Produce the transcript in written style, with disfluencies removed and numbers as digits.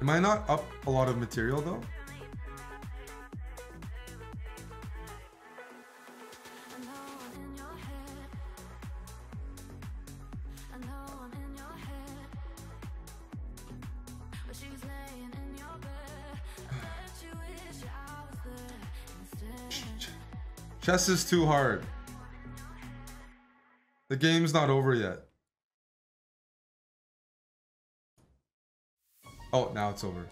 Am I not up a lot of material though? Chess is too hard. The game's not over yet. Oh, now it's over.